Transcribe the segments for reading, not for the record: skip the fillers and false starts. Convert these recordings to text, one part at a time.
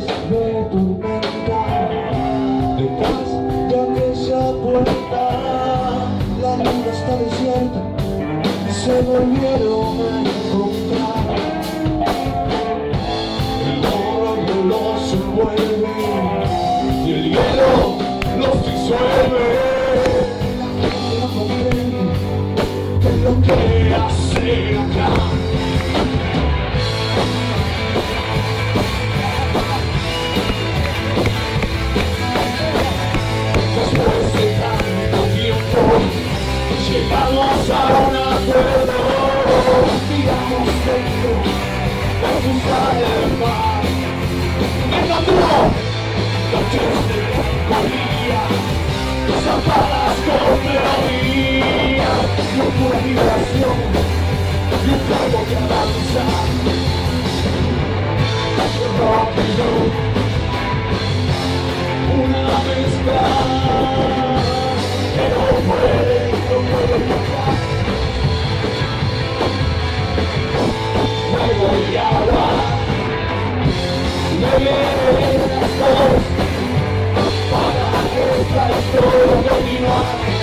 de tu mente. Detrás de aquella puerta la vida está desierta, se volvieron a encontrar. El oro los envuelve y el hielo los disuelve. La gente no comprende qué es lo que hace acá. Llegamos a un acuerdo, tiramos dentro de sus almas. Me tatuó noches de melancolía, desamparas con melodía. No fue vibración, ni un cuerpo que avanza. Rock and roll, una mezcla que no puede. Fuego y agua, me vienen las dos para que esta historia continúe.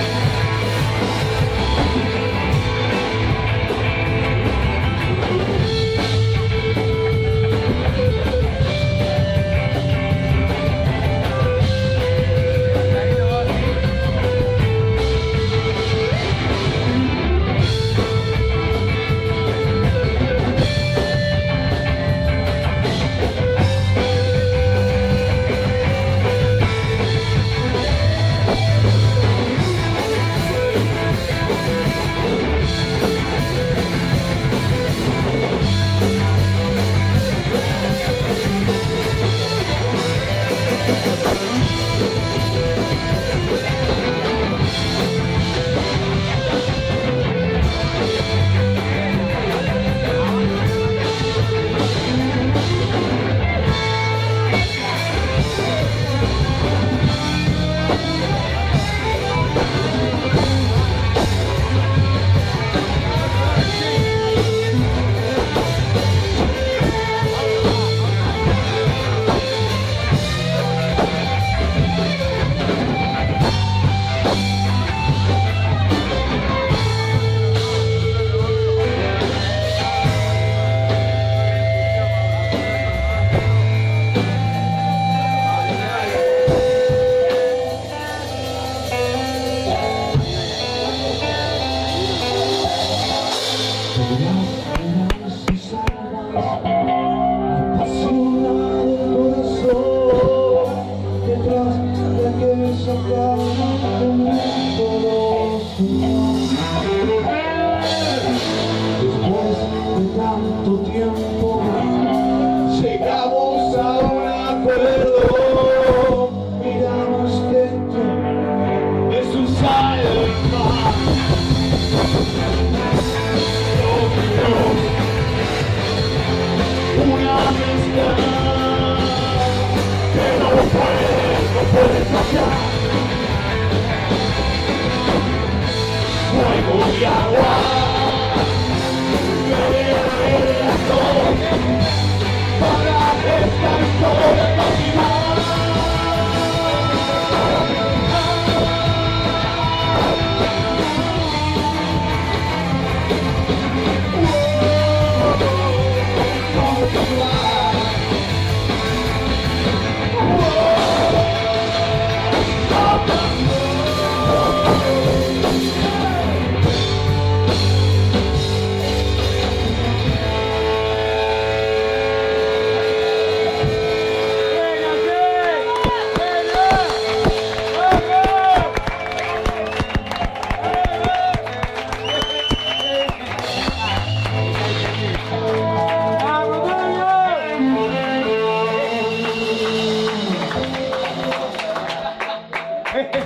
Y agua, me las dos para que esta historia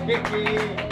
Thank you.